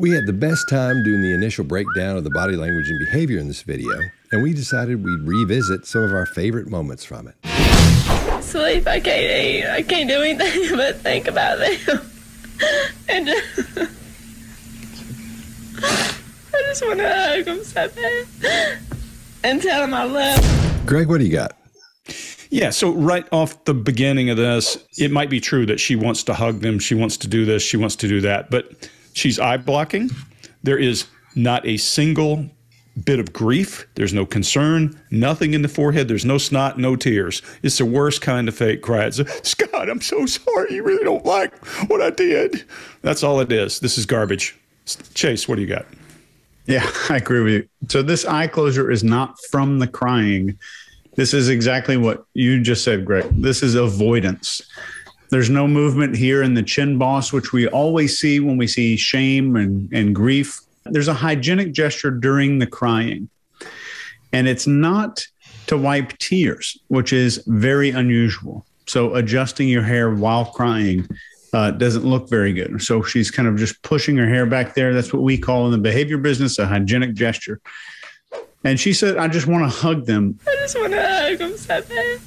We had the best time doing the initial breakdown of the body language and behavior in this video, and we decided we'd revisit some of our favorite moments from it. Sleep, I can't eat, I can't do anything but think about them. And I just want to hug them so bad and tell them I love them. Greg, what do you got? Yeah, so right off the beginning of this, it might be true that she wants to hug them, she wants to do this, she wants to do that, but she's eye blocking. There is not a single bit of grief. There's no concern, nothing in the forehead. There's no snot, no tears. It's the worst kind of fake cry. It's a, Scott, I'm so sorry. You really don't like what I did. That's all it is. This is garbage. Chase, what do you got? Yeah, I agree with you. So this eye closure is not from the crying. This is exactly what you just said, Greg. This is avoidance. There's no movement here in the chin boss, which we always see when we see shame and grief. There's a hygienic gesture during the crying, and it's not to wipe tears, which is very unusual. So adjusting your hair while crying doesn't look very good. So she's kind of just pushing her hair back there. That's what we call in the behavior business a hygienic gesture. And she said, I just want to hug them. I just want to hug them so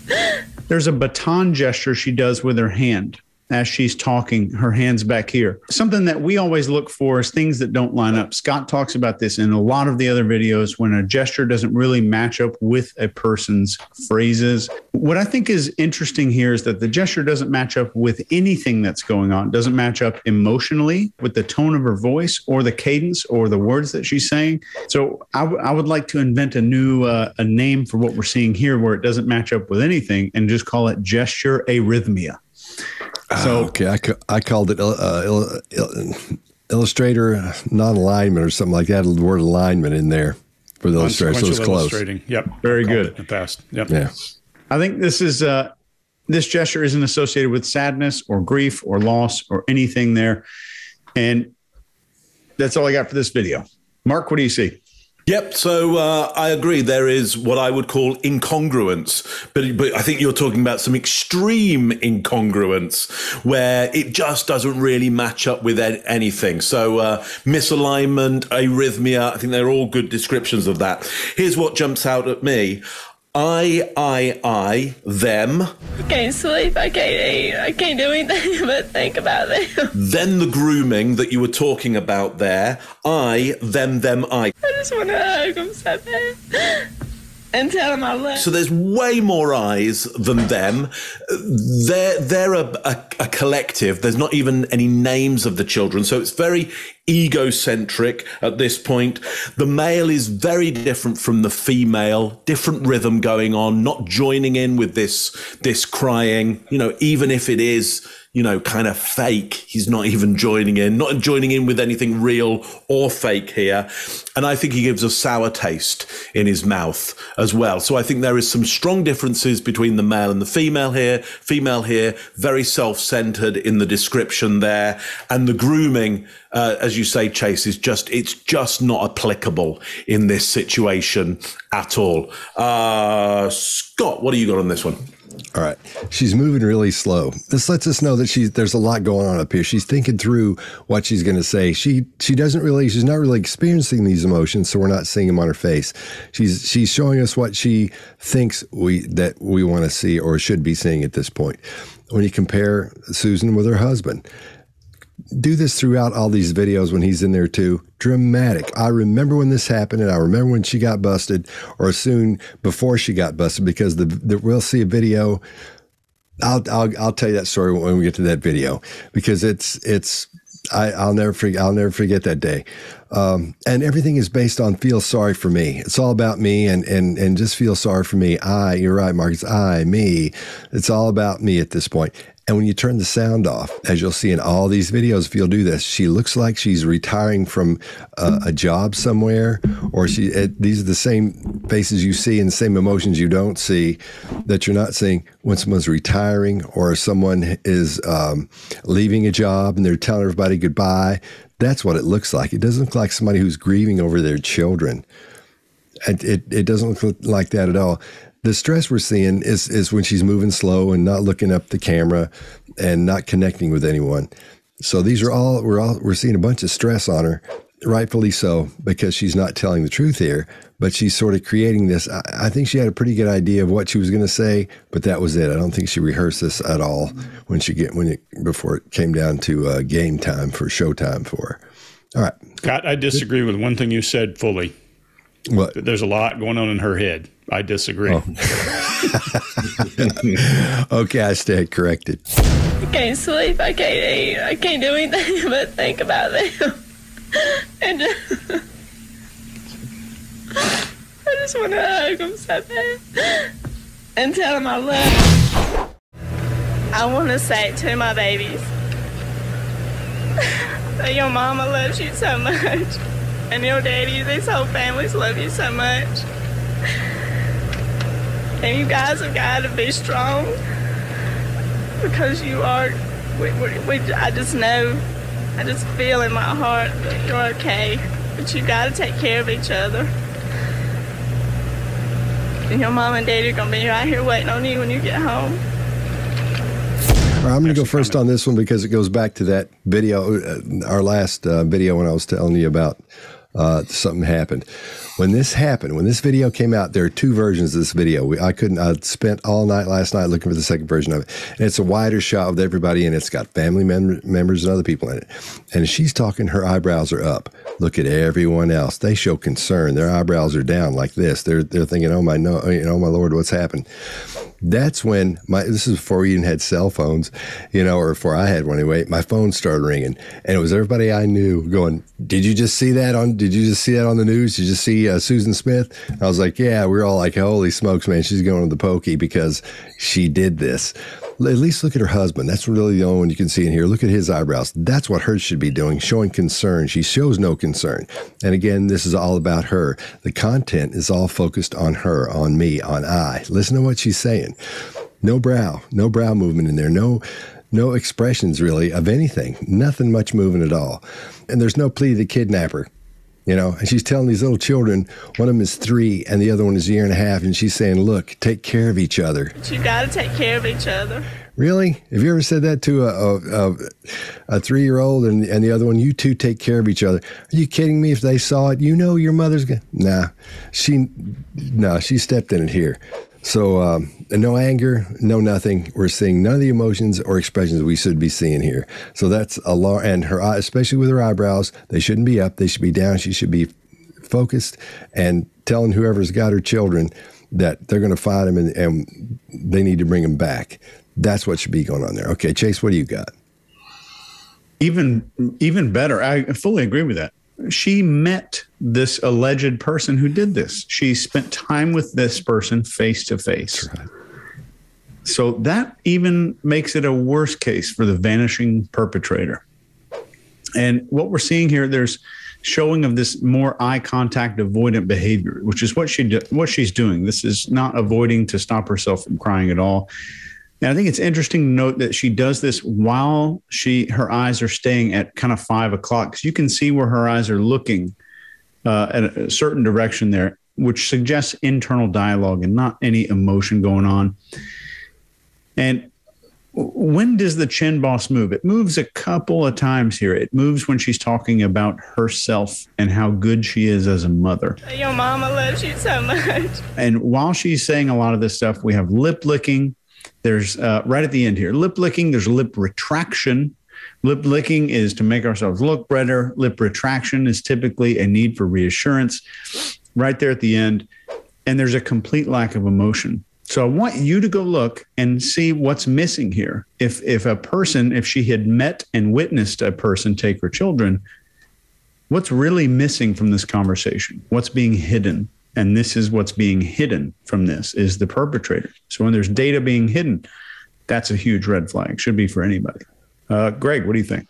bad. There's a baton gesture she does with her hand as she's talking, her hand's back here. Something that we always look for is things that don't line up. Scott talks about this in a lot of the other videos when a gesture doesn't really match up with a person's phrases. What I think is interesting here is that the gesture doesn't match up with anything that's going on. It doesn't match up emotionally with the tone of her voice or the cadence or the words that she's saying. So I would like to invent a new a name for what we're seeing here where it doesn't match up with anything and just call it gesture arrhythmia. So okay, I called it illustrator non-alignment or something like that. The word alignment in there for the illustrator, so it's close. Yep, very good. In the past, yep. Yeah. I think this is this gesture isn't associated with sadness or grief or loss or anything there, and that's all I got for this video. Mark, what do you see? Yep. So I agree. There is what I would call incongruence, but I think you're talking about some extreme incongruence where it just doesn't really match up with anything. So misalignment, arrhythmia, I think they're all good descriptions of that. Here's what jumps out at me. I, them. I can't sleep, I can't eat, I can't do anything but think about them. Then the grooming that you were talking about there. I, them, I. I just want to hug them so bad and tell them I love. So there's way more eyes than them. They're a collective. There's not even any names of the children. So it's very egocentric at this point. The male is very different from the female, different rhythm going on, not joining in with this crying, you know, even if it is, you know, kind of fake. He's not even joining in, not joining in with anything real or fake here. And I think he gives a sour taste in his mouth as well. So I think there is some strong differences between the male and the female here. Female here, very self-centered in the description there. And the grooming, as you say, Chase, is it's just not applicable in this situation at all. Scott, what do you got on this one? All right. She's moving really slow. This lets us know that there's a lot going on up here. She's thinking through what she's going to say. She's not really experiencing these emotions, so we're not seeing them on her face. She's showing us what she thinks that we want to see or should be seeing at this point. When you compare Susan with her husband, do this throughout all these videos when he's in there too. Dramatic. I remember when this happened, and I remember when she got busted, or soon before she got busted, because we'll see a video. I'll tell you that story when we get to that video, because I'll never forget that day. And everything is based on feel sorry for me. It's all about me and just feel sorry for me. You're right, Mark. It's me. It's all about me at this point. And when you turn the sound off, as you'll see in all these videos, if you'll do this, she looks like she's retiring from a job somewhere, or these are the same faces you see and the same emotions you don't see that you're not seeing when someone's retiring or someone is leaving a job and they're telling everybody goodbye. That's what it looks like. It doesn't look like somebody who's grieving over their children. It doesn't look like that at all. The stress we're seeing is when she's moving slow and not looking up the camera and not connecting with anyone. So we're seeing a bunch of stress on her, rightfully so, because she's not telling the truth here, but she's sort of creating this. I think she had a pretty good idea of what she was going to say, but that was it. I don't think she rehearsed this at all before it came down to game time for showtime for her. All right. Scott, I disagree with one thing you said fully. What? There's a lot going on in her head. I disagree. Oh. Okay, I stand corrected. I can't sleep. I can't eat. I can't do anything but think about them. And I just want to hug them so bad and tell them I love them. I want to say it to my babies that your mama loves you so much, and your daddy, these whole families love you so much. And you guys have got to be strong, because you are, I just know, I just feel in my heart that you're okay, but you got to take care of each other. And your mom and daddy are going to be right here waiting on you when you get home. All right, I'm going to go first on this one because it goes back to that video, our last video when I was telling you about something happened. When this video came out, there are two versions of this video. I spent all night last night looking for the second version of it. And it's a wider shot with everybody in it. It's got family members and other people in it. And she's talking, her eyebrows are up. Look at everyone else. They show concern. Their eyebrows are down like this. They're thinking, oh my Lord, what's happened? That's when this is before we even had cell phones, or before I had one anyway, my phone started ringing, and it was everybody I knew going, did you just see that on the news? Did you just see Susan Smith? And I was like, yeah, we're all like, holy smokes, man, she's going to the pokey because she did this. At least look at her husband. That's really the only one you can see in here. Look at his eyebrows. That's what hers should be doing, showing concern. She shows no concern. And again, this is all about her. The content is all focused on her, on me, on I. Listen to what she's saying. No brow movement in there. No expressions really of anything. Nothing much moving at all. And there's no plea to the kidnapper. And she's telling these little children, one of them is 3 and the other one is a year and a half. And she's saying, look, take care of each other. But you got to take care of each other. Really? Have you ever said that to a 3-year-old and the other one, you two take care of each other? Are you kidding me? If they saw it, your mother's going to. Nah, she stepped in it here. So no anger, no nothing. We're seeing none of the emotions or expressions we should be seeing here. So that's alarm. And her eye, especially with her eyebrows, they shouldn't be up. They should be down. She should be focused and telling whoever's got her children that they're going to find them and they need to bring them back. That's what should be going on there. Okay, Chase, what do you got? Even better. I fully agree with that. She met this alleged person who did this. She spent time with this person face to face. That's right. So that even makes it a worse case for the vanishing perpetrator. And what we're seeing here, there's showing of this more eye contact avoidant behavior, which is what she's doing. This is not avoiding to stop herself from crying at all. Now, I think it's interesting to note that she does this while her eyes are staying at kind of 5 o'clock, because you can see where her eyes are looking at a certain direction there, which suggests internal dialogue and not any emotion going on. And when does the chin boss move? It moves a couple of times here. It moves when she's talking about herself and how good she is as a mother. Your mama loves you so much. And while she's saying a lot of this stuff, we have lip licking. There's right at the end here, lip licking. There's lip retraction. Lip licking is to make ourselves look better. Lip retraction is typically a need for reassurance right there at the end. And there's a complete lack of emotion. So I want you to go look and see what's missing here. If she had met and witnessed a person take her children, what's really missing from this conversation? What's being hidden? And this is what's being hidden from this is the perpetrator. So when there's data being hidden, that's a huge red flag. It should be for anybody. Greg, what do you think?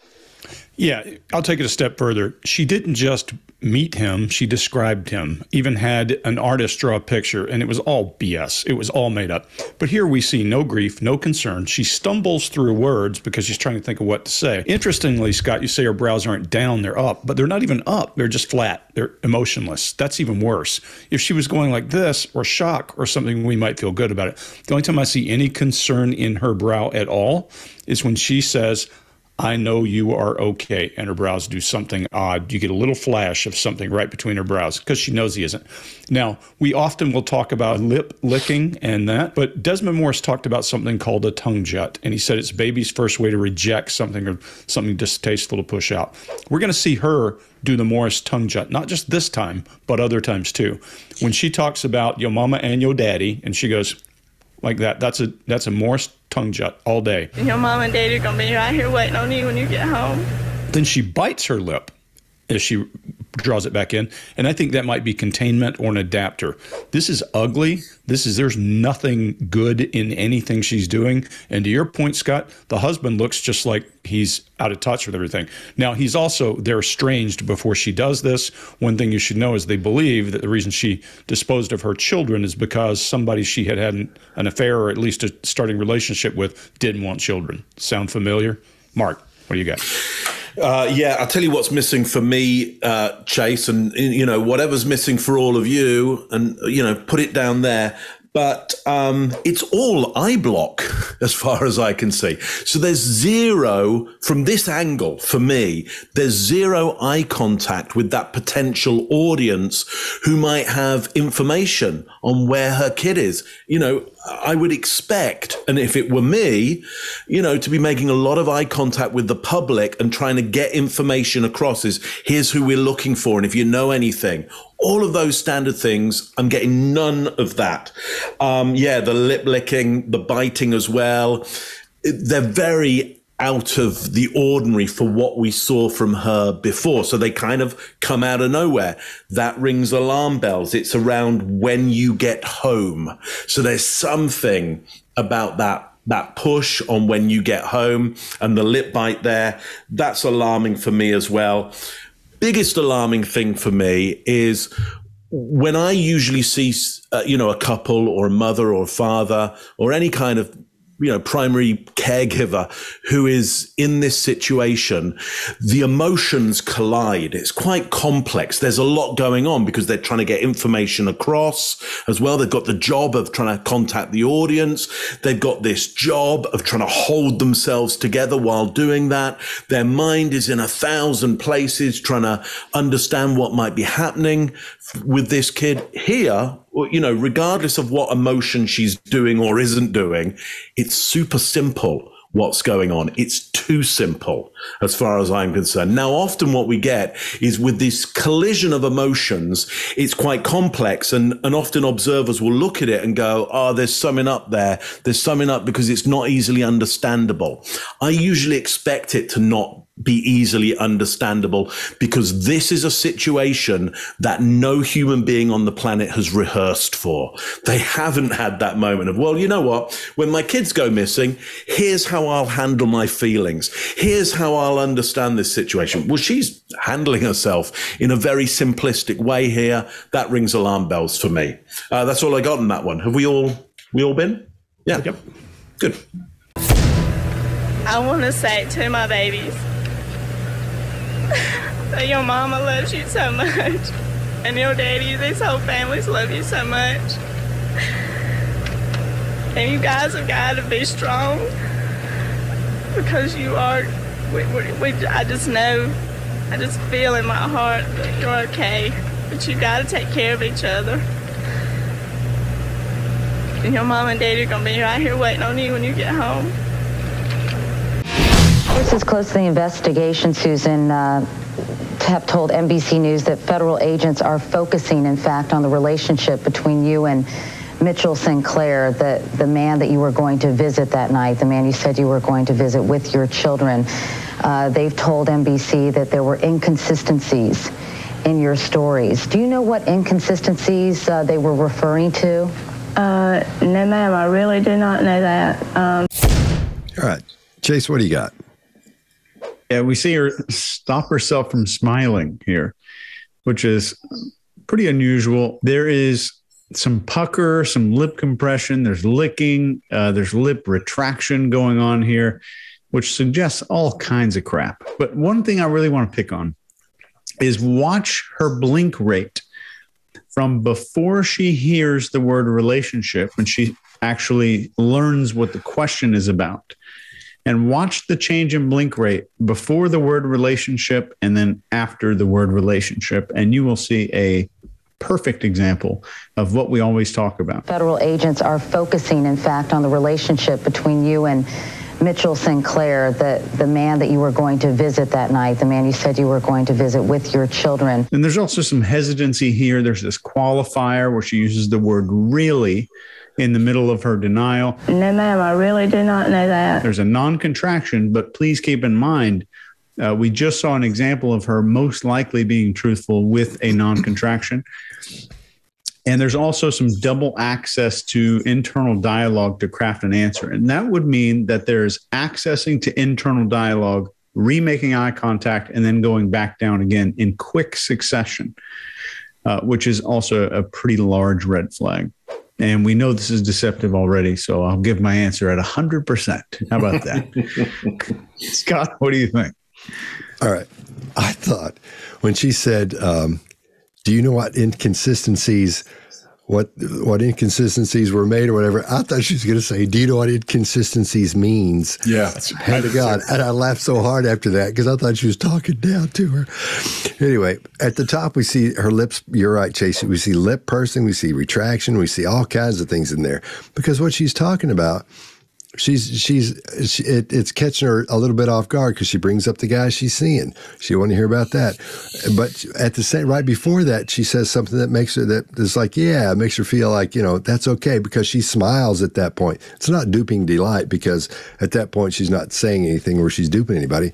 Yeah, I'll take it a step further. She didn't just meet him. She described him, even had an artist draw a picture, and it was all BS. It was all made up. But here we see no grief, no concern. She stumbles through words because she's trying to think of what to say. Interestingly, Scott, you say her brows aren't down, they're up, but they're not even up. They're just flat. They're emotionless. That's even worse. If she was going like this or shock or something, we might feel good about it. The only time I see any concern in her brow at all is when she says, I know you are okay. And her brows do something odd. You get a little flash of something right between her brows because she knows he isn't. Now, we often will talk about lip licking and that, but Desmond Morris talked about something called a tongue jut. And he said it's baby's first way to reject something or something distasteful to push out. We're going to see her do the Morris tongue jut, not just this time, but other times too. When she talks about your mama and your daddy, and she goes like that, that's a Morris tongue jut all day. Your mom and daddy are gonna be right here waiting on you when you get home. Then she bites her lip as she draws it back in, and I think that might be containment or an adapter. This is ugly. There's nothing good in anything she's doing. And to your point, Scott, the husband looks just like he's out of touch with everything. Now, they're estranged before she does this. One thing you should know is they believe that the reason she disposed of her children is because somebody she had had an affair or at least a starting relationship with didn't want children. Sound familiar? Mark, what do you got? Yeah, I'll tell you what's missing for me, Chase, and, you know, whatever's missing for all of you, and, you know, put it down there. But it's all eye block as far as I can see. So there's zero, from this angle, for me, there's zero eye contact with that potential audience who might have information on where her kid is. You know, I would expect, and if it were me, you know, to be making a lot of eye contact with the public and trying to get information across is, here's who we're looking for, and if you know anything. All of those standard things, I'm getting none of that. Yeah, the lip licking, the biting as well. They're very out of the ordinary for what we saw from her before. So they kind of come out of nowhere. That rings alarm bells. It's around when you get home. So there's something about that push on when you get home and the lip bite there. That's alarming for me as well. Biggest alarming thing for me is when I usually see, you know, a couple or a mother or a father or any kind of, you know, primary caregiver who is in this situation, the emotions collide. It's quite complex. There's a lot going on because they're trying to get information across as well. They've got the job of trying to contact the audience. They've got this job of trying to hold themselves together while doing that. Their mind is in 1,000 places trying to understand what might be happening with this kid here. You know, regardless of what emotion she's doing or isn't doing, it's super simple what's going on. It's too simple as far as I'm concerned. Now, often what we get is with this collision of emotions, it's quite complex, and often observers will look at it and go, oh, there's summing up there. There's summing up because it's not easily understandable. I usually expect it to not be easily understandable because this is a situation that no human being on the planet has rehearsed for. They haven't had that moment of, well, you know what? When my kids go missing, here's how I'll handle my feelings. Here's how I'll understand this situation. Well, she's handling herself in a very simplistic way here. That rings alarm bells for me. That's all I got on that one. Have we all been? Yeah. Yep. Good. I want to say to my babies, that your mama loves you so much, and your daddy, this whole families love you so much, and you guys have got to be strong because you are. I just know, I just feel in my heart that you're okay, but you got to take care of each other. And your mom and daddy are gonna be right here waiting on you when you get home. This is close to the investigation, Susan. Have told NBC News that federal agents are focusing, in fact, on the relationship between you and Mitchell Sinclair, the man that you were going to visit that night, the man you said you were going to visit with your children. They've told NBC that there were inconsistencies in your stories. Do you know what inconsistencies they were referring to? No, ma'am, I really do not know that. All right. Chase, what do you got? Yeah, we see her stop herself from smiling here, which is pretty unusual. There is some pucker, some lip compression. There's licking. There's lip retraction going on here, which suggests all kinds of crap. But one thing I really want to pick on is watch her blink rate from before she hears the word relationship when she actually learns what the question is about. and watch the change in blink rate before the word relationship and then after the word relationship. And you will see a perfect example of what we always talk about. Federal agents are focusing, in fact, on the relationship between you and Mitchell Sinclair, the man that you were going to visit that night, the man you said you were going to visit with your children. And there's also some hesitancy here. There's this qualifier where she uses the word really in the middle of her denial. No, ma'am, I really do not know that. There's a non-contraction, but please keep in mind, we just saw an example of her most likely being truthful with a non-contraction. And there's also some double access to internal dialogue to craft an answer. And that would mean that there's accessing to internal dialogue, remaking eye contact, and then going back down again in quick succession, which is also a pretty large red flag. And we know this is deceptive already, so I'll give my answer at 100%. How about that? Scott, what do you think? All right. I thought when she said, do you know what inconsistencies were made or whatever? I thought she was going to say, do you know what inconsistencies means? Yeah. Hand to God. And I laughed so hard after that because I thought she was talking down to her. Anyway, at the top, we see her lips. You're right, Chase. We see lip pursing. We see retraction. We see all kinds of things in there because what she's talking about, it's catching her a little bit off guard because she brings up the guy she's seeing. She wanted to hear about that, but at the same right before that, she says something that makes her it makes her feel like that's okay because she smiles at that point. It's not duping delight because at that point she's not saying anything where she's duping anybody.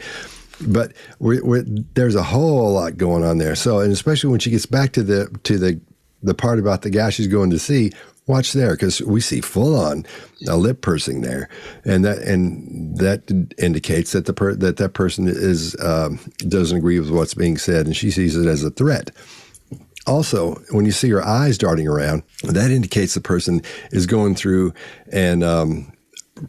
But there's a whole lot going on there. So and especially when she gets back to the part about the guy she's going to see. Watch there, because we see full-on lip pursing there, and that indicates that that person is doesn't agree with what's being said, and she sees it as a threat. Also, when you see her eyes darting around, that indicates the person is going through and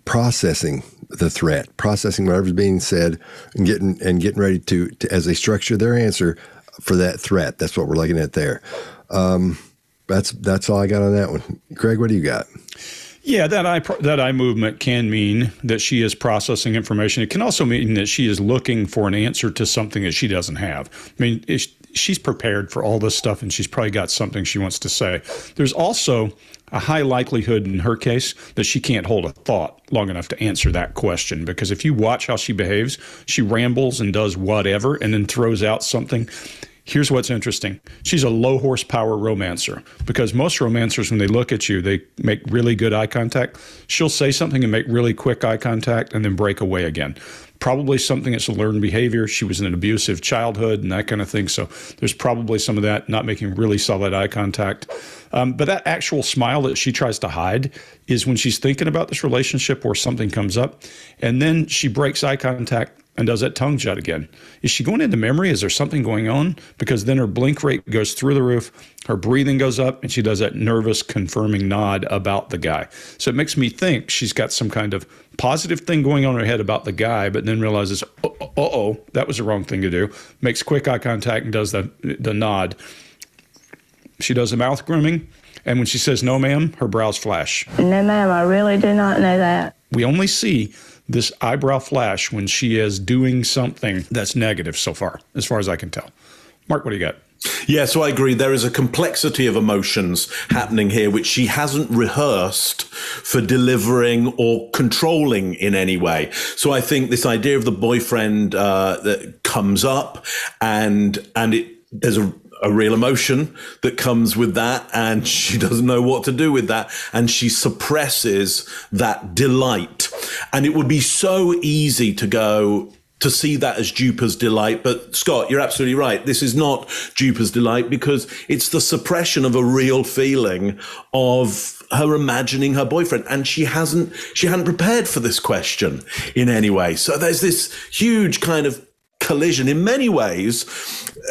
processing the threat, processing whatever's being said, and getting ready to as they structure their answer for that threat. That's what we're looking at there. That's all I got on that one. Greg, what do you got? Yeah, that eye movement can mean that she is processing information. It can also mean that she is looking for an answer to something that she doesn't have. I mean, she's prepared for all this stuff, and she's probably got something she wants to say. There's also a high likelihood in her case that she can't hold a thought long enough to answer that question, because if you watch how she behaves, she rambles and does whatever and then throws out something. Here's what's interesting. She's a low horsepower romancer because most romancers, when they look at you, they make really good eye contact. She'll say something and make really quick eye contact and then break away again. Probably something that's a learned behavior. She was in an abusive childhood and that kind of thing. So there's probably some of that, not making really solid eye contact. But that actual smile that she tries to hide is when she's thinking about this relationship or something comes up, and then she breaks eye contact and does that tongue jut again. Is she going into memory? Is there something going on? Because then her blink rate goes through the roof, her breathing goes up, and she does that nervous confirming nod about the guy. So it makes me think she's got some kind of positive thing going on in her head about the guy, but then realizes, uh-oh, that was the wrong thing to do. Makes quick eye contact and does the nod. She does the mouth grooming, and when she says, no, ma'am, her brows flash. No, ma'am, I really do not know that. We only see this eyebrow flash when she is doing something that's negative so far as I can tell. Mark, what do you got? Yeah, so I agree. There is a complexity of emotions happening here, which she hasn't rehearsed for delivering or controlling in any way. So I think this idea of the boyfriend that comes up and there's a real emotion that comes with that, and she doesn't know what to do with that, and she suppresses that delight. And it would be so easy to go to see that as duper's delight. But Scott, you're absolutely right. This is not duper's delight because it's the suppression of a real feeling of her imagining her boyfriend. And she hadn't prepared for this question in any way. So there's this huge kind of collision in many ways.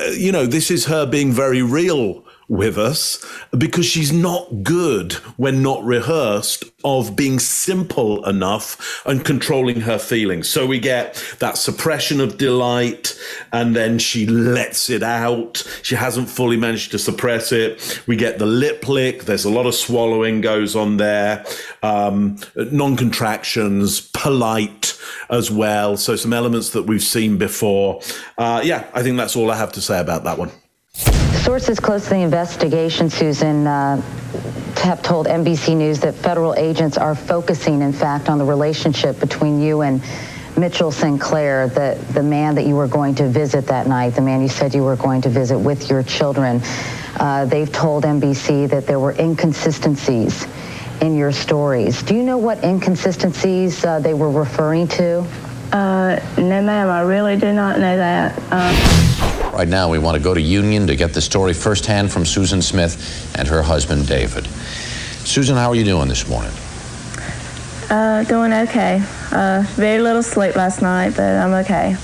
This is her being very real with us because she's not good when not rehearsed of being simple enough and controlling her feelings. So we get that suppression of delight and then she lets it out. She hasn't fully managed to suppress it. We get the lip lick. There's a lot of swallowing goes on there. Non-contractions, polite as well. So some elements that we've seen before. I think that's all I have to say about that one. Sources close to the investigation, Susan, have told NBC News that federal agents are focusing, in fact, on the relationship between you and Mitchell Sinclair, the man that you were going to visit that night, the man you said you were going to visit with your children. They've told NBC that there were inconsistencies in your stories. Do you know what inconsistencies they were referring to? No, ma'am, I really do not know that. Right now, we want to go to Union to get the story firsthand from Susan Smith and her husband, David. Susan, how are you doing this morning? Doing okay. Very little sleep last night, but I'm okay.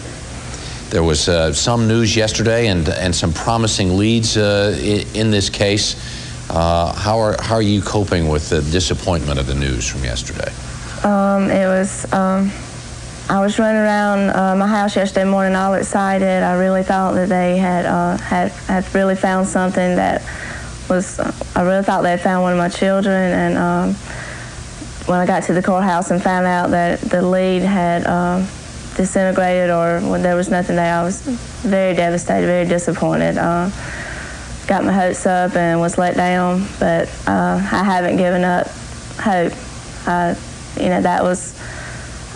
There was some news yesterday and some promising leads in this case. How are you coping with the disappointment of the news from yesterday? I was running around my house yesterday morning all excited. I really thought that they had really found something that was, I really thought they had found one of my children. And when I got to the courthouse and found out that the lead had disintegrated or when there was nothing there, I was very devastated, very disappointed. Got my hopes up and was let down, but I haven't given up hope. That was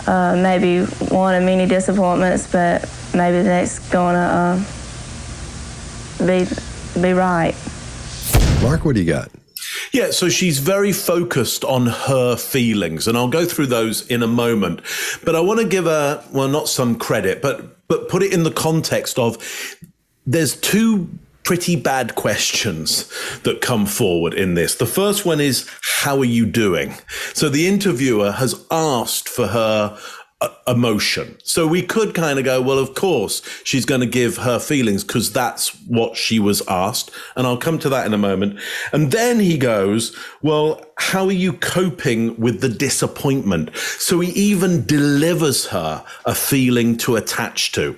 maybe one of many disappointments, but maybe the next gonna be right. Mark, what do you got? Yeah, so she's very focused on her feelings, and I'll go through those in a moment. But I want to give her, well, not some credit, but put it in the context of there's two pretty bad questions that come forward in this. The first one is, how are you doing? So the interviewer has asked for her emotion. So we could kind of go, well, of course, she's going to give her feelings because that's what she was asked. And I'll come to that in a moment. And then he goes, well, how are you coping with the disappointment? So he even delivers her a feeling to attach to.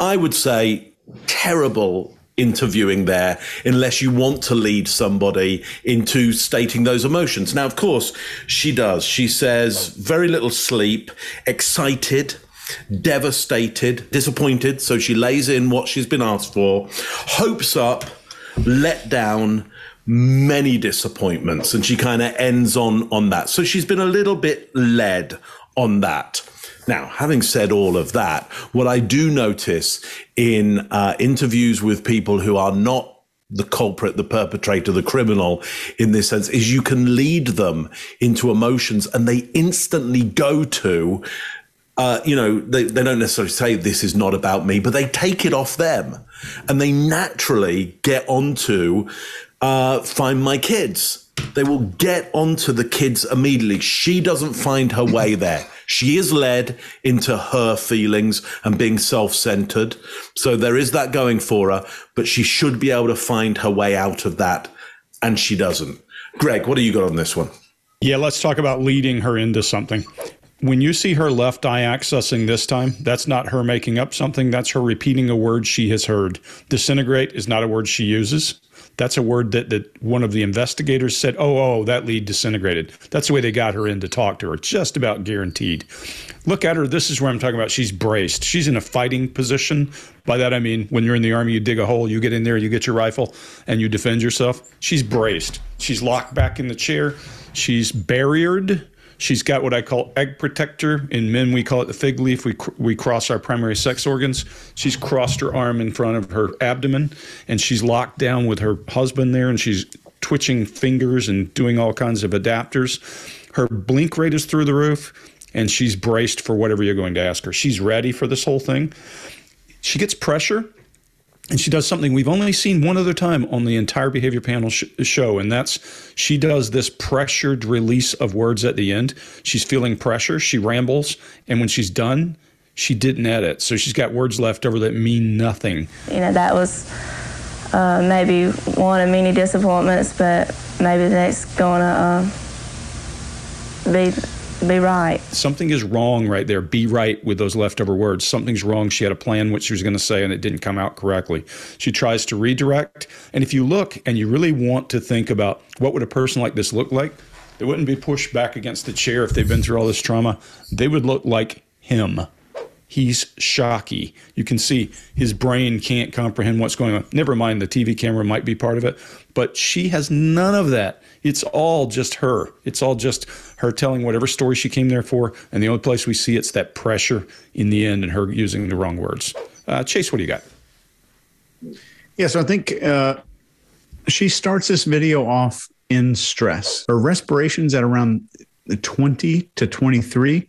I would say terrible interviewing there, unless you want to lead somebody into stating those emotions. Now, of course, she does. She says very little sleep, excited, devastated, disappointed. So she lays in what she's been asked for, hopes up, let down, many disappointments. And she kind of ends on that. So she's been a little bit led on that. Now, having said all of that, what I do notice in interviews with people who are not the culprit, the perpetrator, the criminal in this sense, is you can lead them into emotions and they instantly go to, they don't necessarily say this is not about me, but they take it off them and they naturally get onto find my kids. They will get onto the kids immediately. She doesn't find her way there. She is led into her feelings and being self-centered. So there is that going for her, but she should be able to find her way out of that, and she doesn't. Greg, what do you got on this one? Yeah, let's talk about leading her into something. When you see her left eye accessing this time, that's not her making up something. That's her repeating a word she has heard. Disintegrate is not a word she uses. That's a word that one of the investigators said, oh, that lead disintegrated. That's the way they got her in to talk to her, just about guaranteed. Look at her. This is where I'm talking about. She's braced. She's in a fighting position. By that, I mean, when you're in the Army, you dig a hole, you get in there, you get your rifle, and you defend yourself. She's braced. She's locked back in the chair. She's barriered. She's got what I call egg protector. In men, we call it the fig leaf. We cross our primary sex organs. She's crossed her arm in front of her abdomen, and she's locked down with her husband there, and she's twitching fingers and doing all kinds of adapters. Her blink rate is through the roof, and she's braced for whatever you're going to ask her. She's ready for this whole thing. She gets pressure, and she does something we've only seen one other time on the entire behavior panel show, and that's she does this pressured release of words at the end. She's feeling pressure. She rambles. And when she's done, she didn't edit. So she's got words left over that mean nothing. That was maybe one of many disappointments, but maybe the next gonna be right. Something is wrong right there. Be right with those leftover words. Something's wrong. She had a plan what she was going to say, and it didn't come out correctly. She tries to redirect. And if you look and you really want to think about what would a person like this look like, they wouldn't be pushed back against the chair if they've been through all this trauma. They would look like him. He's shocky. You can see his brain can't comprehend what's going on. Never mind, the TV camera might be part of it, but she has none of that. It's all just her. It's all just her telling whatever story she came there for, and the only place we see it's that pressure in the end and her using the wrong words. Chase, what do you got? Yeah, so I think she starts this video off in stress. Her respiration's at around 20 to 23.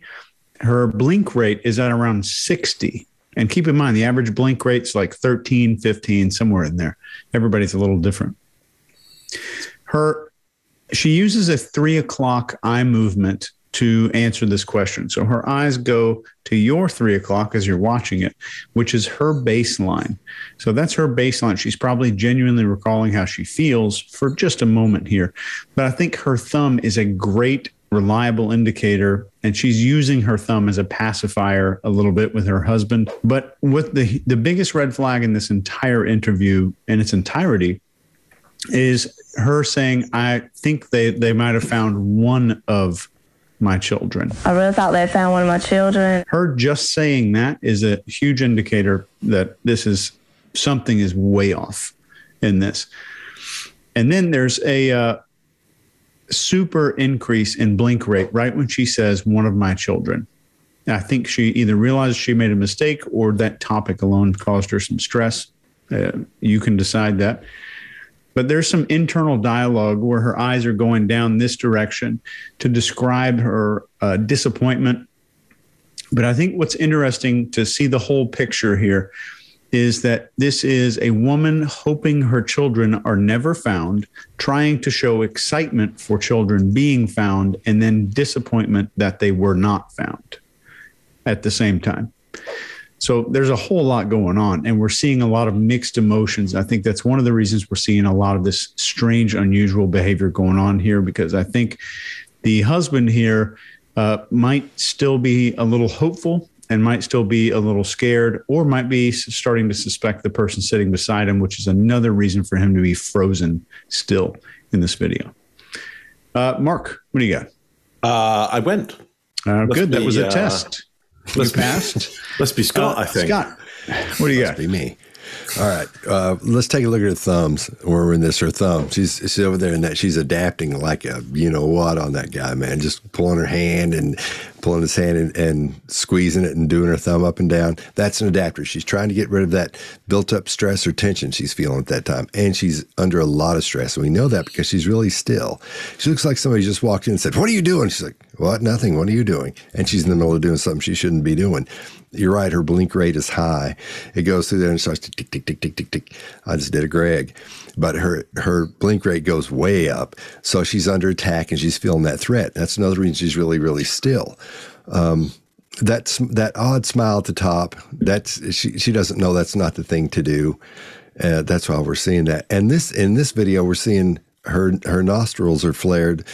Her blink rate is at around 60. And keep in mind, the average blink rate's like 13, 15, somewhere in there. Everybody's a little different. She uses a 3 o'clock eye movement to answer this question. So her eyes go to your 3 o'clock as you're watching it, which is her baseline. So that's her baseline. She's probably genuinely recalling how she feels for just a moment here. But I think her thumb is a great reliable indicator, and she's using her thumb as a pacifier a little bit with her husband. But with the biggest red flag in this entire interview in its entirety is her saying, I think they might have found one of my children. I really thought they found one of my children. Her just saying that is a huge indicator that this is something is way off in this. And then there's a super increase in blink rate right when she says one of my children. And I think she either realized she made a mistake or that topic alone caused her some stress. You can decide that. But there's some internal dialogue where her eyes are going down this direction to describe her disappointment. But I think what's interesting to see the whole picture here is that this is a woman hoping her children are never found, trying to show excitement for children being found, and then disappointment that they were not found at the same time. So there's a whole lot going on, and we're seeing a lot of mixed emotions. I think that's one of the reasons we're seeing a lot of this strange, unusual behavior going on here, because I think the husband here might still be a little hopeful and might still be a little scared, or might be starting to suspect the person sitting beside him, which is another reason for him to be frozen still in this video. Mark, what do you got? I went. Good. That was a test. Let's passed. Let's be Scott, I think. Scott, what do you got? Let's be me. All right. Let's take a look at her thumbs. We're in this, her thumb. She's over there in that. She's adapting like a you-know-what on that guy, man. Just pulling her hand and pulling his hand and squeezing it and doing her thumb up and down. That's an adapter. She's trying to get rid of that built-up stress or tension she's feeling at that time. And she's under a lot of stress. And we know that because she's really still. She looks like somebody just walked in and said, "What are you doing?" She's like, "What? Nothing. What are you doing?" And she's in the middle of doing something she shouldn't be doing. You're right. Her blink rate is high. It goes through there and starts to tick, tick, tick, tick, tick, tick. I just did a Greg. But her blink rate goes way up. So she's under attack and she's feeling that threat. That's another reason she's really, really still. That's that odd smile at the top. That's she doesn't know that's not the thing to do. That's why we're seeing that. And this in this video, we're seeing her nostrils are flared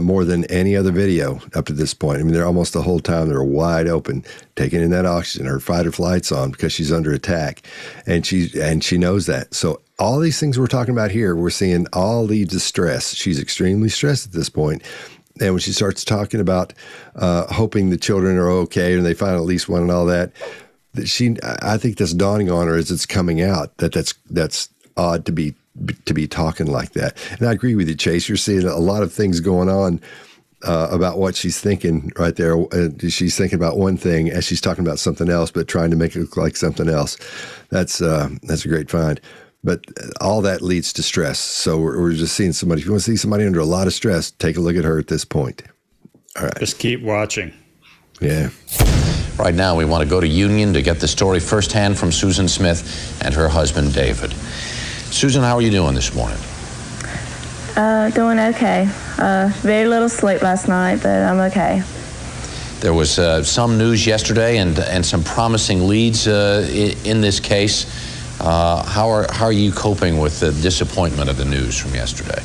more than any other video up to this point. I mean, they're almost the whole time they're wide open, taking in that oxygen. Her fight or flight's on because she's under attack, and she knows that. So all these things we're talking about here, we're seeing all lead to stress. She's extremely stressed at this point. And when she starts talking about hoping the children are okay and they find at least one and all that, I think that's dawning on her as it's coming out that's odd to be talking like that. And I agree with you, Chase. You're seeing a lot of things going on about what she's thinking right there. She's thinking about one thing as she's talking about something else, but trying to make it look like something else. That's a great find. But all that leads to stress. So we're just seeing somebody. If you want to see somebody under a lot of stress, take a look at her at this point. All right. Just keep watching. Yeah. Right now, we want to go to Union to get the story firsthand from Susan Smith and her husband, David. Susan, how are you doing this morning? Doing okay. Very little sleep last night, but I'm okay. There was some news yesterday and some promising leads in this case. How are you coping with the disappointment of the news from yesterday?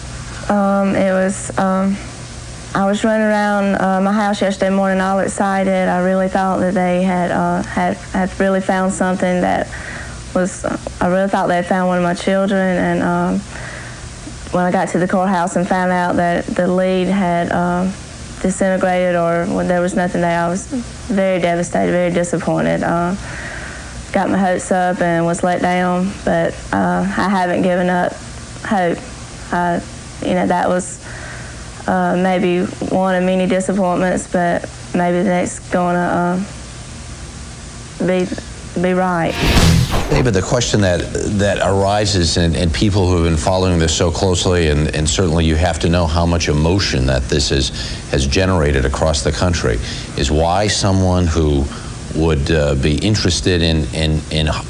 It was, I was running around my house yesterday morning all excited. I really thought that they had really found something that was, I really thought they had found one of my children. And when I got to the courthouse and found out that the lead had disintegrated or when there was nothing there, I was very devastated, very disappointed. Got my hopes up and was let down, but I haven't given up hope. You know, that was maybe one of many disappointments, but maybe the next gonna be right. David, the question that arises, and people who have been following this so closely, and certainly you have to know how much emotion that this has generated across the country, is why someone who would be interested in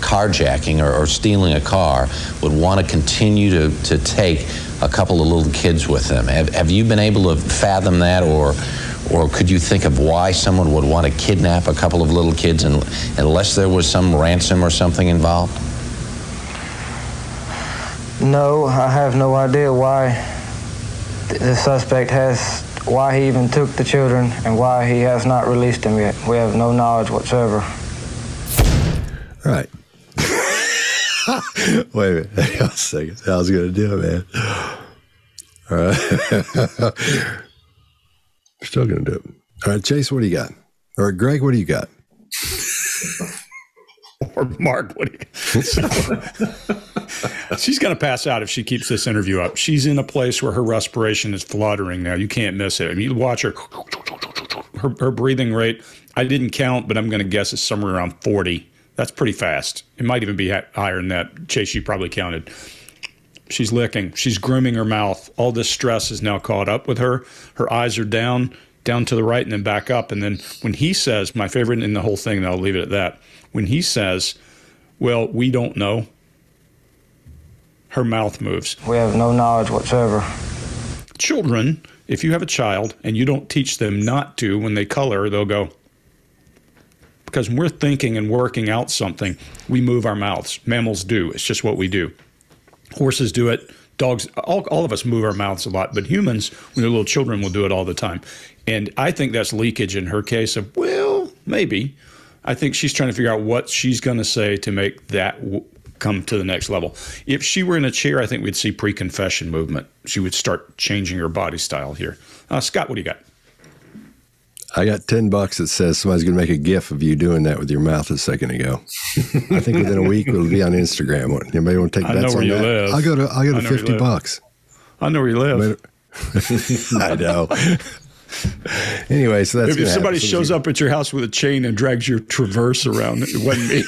carjacking or stealing a car would want to continue to take a couple of little kids with them. Have you been able to fathom that, or could you think of why someone would want to kidnap a couple of little kids unless there was some ransom or something involved? No, I have no idea why the suspect has, why he even took the children, and why he has not released them yet. We have no knowledge whatsoever. All right. Wait a minute. Hang on a second. I was going to do it, man. All right. We're still going to do it. All right, Chase, what do you got? All right, Greg, what do you got? Or Mark, what do you got? She's going to pass out if she keeps this interview up. She's in a place where her respiration is fluttering now. You can't miss it. I mean, you watch her breathing rate. I didn't count, but I'm going to guess it's somewhere around 40. That's pretty fast. It might even be higher than that. Chase, you probably counted. She's licking. She's grooming her mouth. All this stress is now caught up with her. Her eyes are down to the right and then back up. And then when he says, my favorite in the whole thing, and I'll leave it at that, when he says, well, we don't know, her mouth moves. We have no knowledge whatsoever. Children, if you have a child and you don't teach them not to, when they color, they'll go. Because when we're thinking and working out something, we move our mouths. Mammals do. It's just what we do. Horses do it. Dogs, all of us move our mouths a lot. But humans, when they're little children, will do it all the time. And I think that's leakage in her case of, well, maybe. I think she's trying to figure out what she's going to say to make that come to the next level. If she were in a chair, I think we'd see pre-confession movement. She would start changing her body style here. Scott, what do you got? I got $10 that says somebody's going to make a GIF of you doing that with your mouth a second ago. I think within a week it'll be on Instagram. Anybody want to take bets on that? I go to $50. I know where you live. I know. Anyway, so that's if somebody shows up at your house with a chain and drags your Traverse around, it wasn't me.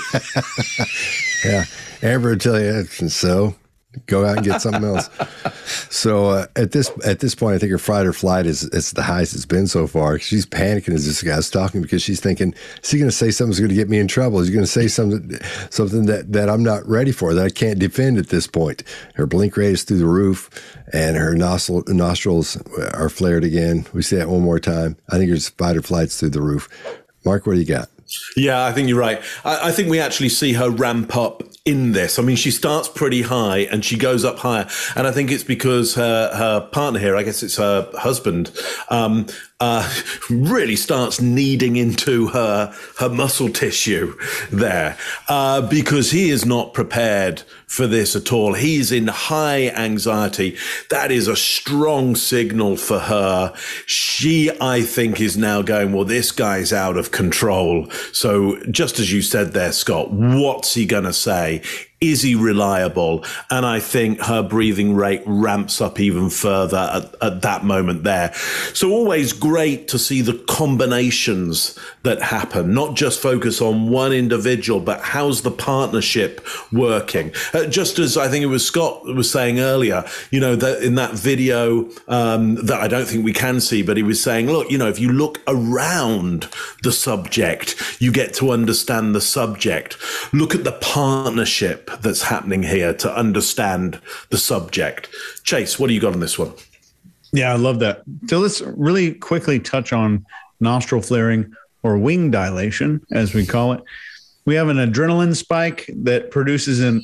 Yeah, Amber will tell you. So go out and get something else. So at this point, I think her fight or flight is the highest it's been so far. She's panicking as this guy's talking because she's thinking, is he going to say something that's going to get me in trouble? Is he going to say something that I'm not ready for, that I can't defend at this point? Her blink rate is through the roof, and her nostrils are flared again. We see that one more time. I think her fight or flight's through the roof. Mark, what do you got? Yeah, I think you're right. I think we actually see her ramp up in this. I mean, she starts pretty high and she goes up higher. And I think it's because her partner here, I guess it's her husband, really starts kneading into her muscle tissue there because he is not prepared for this at all. He's in high anxiety. That is a strong signal for her. She, I think, is now going, well, this guy's out of control. So just as you said there, Scott, what's he going to say? Is he reliable? And I think her breathing rate ramps up even further at that moment there. So always great to see the combinations that happen, not just focus on one individual, but how's the partnership working? Just as I think it was Scott was saying earlier, you know, that in that video that I don't think we can see, but he was saying, look, you know, if you look around the subject, you get to understand the subject. Look at the partnership that's happening here to understand the subject. Chase, what do you got on this one? Yeah, I love that. So let's really quickly touch on nostril flaring or wing dilation, as we call it. We have an adrenaline spike that produces an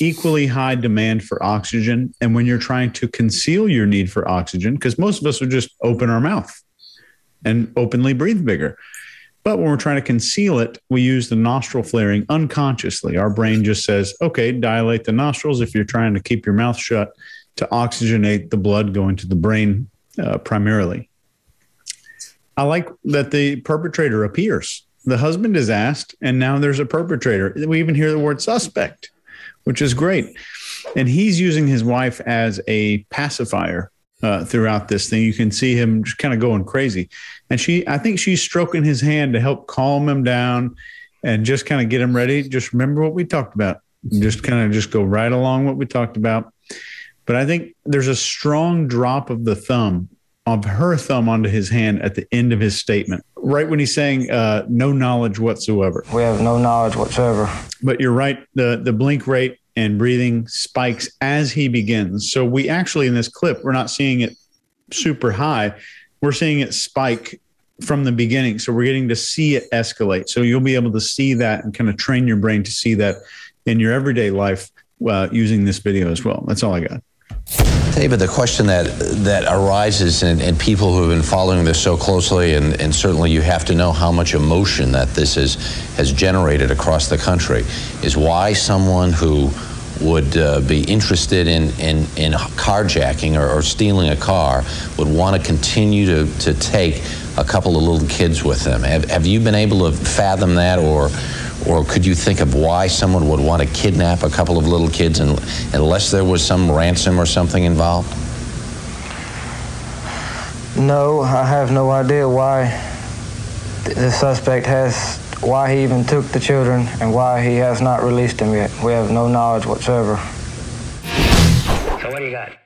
equally high demand for oxygen. And when you're trying to conceal your need for oxygen, because most of us would just open our mouth and openly breathe bigger. But when we're trying to conceal it, we use the nostril flaring unconsciously. Our brain just says, okay, dilate the nostrils if you're trying to keep your mouth shut to oxygenate the blood going to the brain primarily. I like that the perpetrator appears. The husband is asked, and now there's a perpetrator. We even hear the word suspect, which is great. And he's using his wife as a pacifier throughout this thing. You can see him just kind of going crazy. And I think she's stroking his hand to help calm him down and just kind of get him ready. Just remember what we talked about. Just kind of just go right along what we talked about. But I think there's a strong drop of the thumb, of her thumb onto his hand at the end of his statement, right when he's saying no knowledge whatsoever. We have no knowledge whatsoever. But you're right, the blink rate and breathing spikes as he begins. So we actually, in this clip, we're not seeing it super high. We're seeing it spike from the beginning. So we're getting to see it escalate. So you'll be able to see that and kind of train your brain to see that in your everyday life using this video as well. That's all I got. David, the question that arises in people who have been following this so closely, and certainly you have to know how much emotion that this has generated across the country, is why someone who would be interested in carjacking or stealing a car would want to continue to take a couple of little kids with them. Have you been able to fathom that, or could you think of why someone would want to kidnap a couple of little kids unless there was some ransom or something involved? No, I have no idea why the suspect why he even took the children and why he has not released them yet. We have no knowledge whatsoever. So what do you got?